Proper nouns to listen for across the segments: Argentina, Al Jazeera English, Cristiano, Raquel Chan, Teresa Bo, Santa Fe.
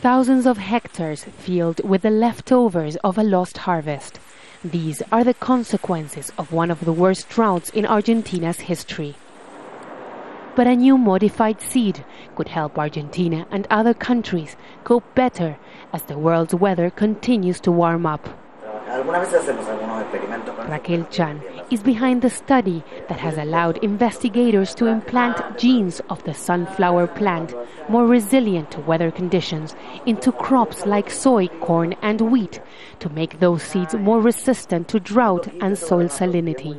thousands of hectares filled with the leftovers of a lost harvest. These are the consequences of one of the worst droughts in Argentina's history. But a new modified seed could help Argentina and other countries cope better as the world's weather continues to warm up. Raquel Chan is behind the study that has allowed investigators to implant genes of the sunflower plant more resilient to weather conditions into crops like soy, corn and wheat to make those seeds more resistant to drought and soil salinity.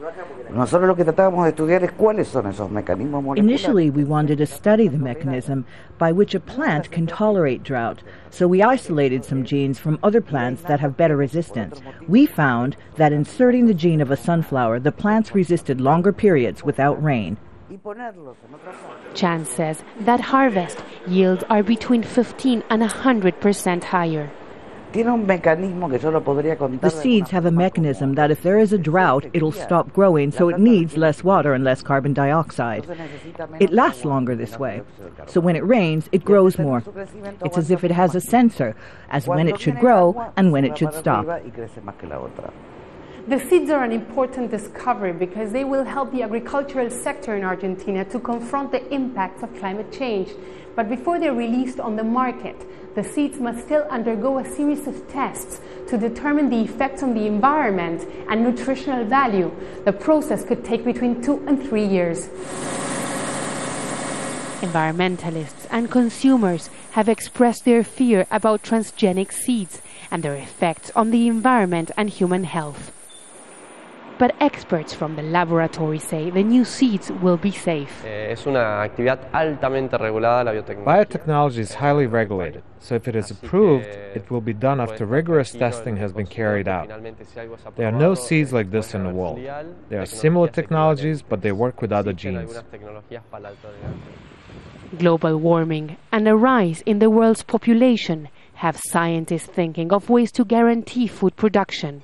Initially, we wanted to study the mechanism by which a plant can tolerate drought, so we isolated some genes from other plants that have better resistance. We found that inserting the gene of a sunflower, the plants resisted longer periods without rain. Chan says that harvest yields are between 15 and 100% higher. The seeds have a mechanism that if there is a drought, it'll stop growing, so it needs less water and less carbon dioxide. It lasts longer this way. So when it rains, it grows more. It's as if it has a sensor, as when it should grow and when it should stop. The seeds are an important discovery because they will help the agricultural sector in Argentina to confront the impacts of climate change. But before they're released on the market, the seeds must still undergo a series of tests to determine the effects on the environment and nutritional value. The process could take between 2 and 3 years. Environmentalists and consumers have expressed their fear about transgenic seeds and their effects on the environment and human health. But experts from the laboratory say the new seeds will be safe. Biotechnology is highly regulated, so if it is approved, it will be done after rigorous testing has been carried out. There are no seeds like this in the world. There are similar technologies, but they work with other genes. Global warming and a rise in the world's population have scientists thinking of ways to guarantee food production.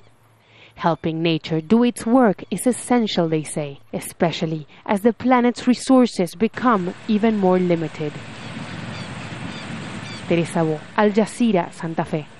Helping nature do its work is essential, they say, especially as the planet's resources become even more limited. Teresa Bo, Al Jazeera, Santa Fe.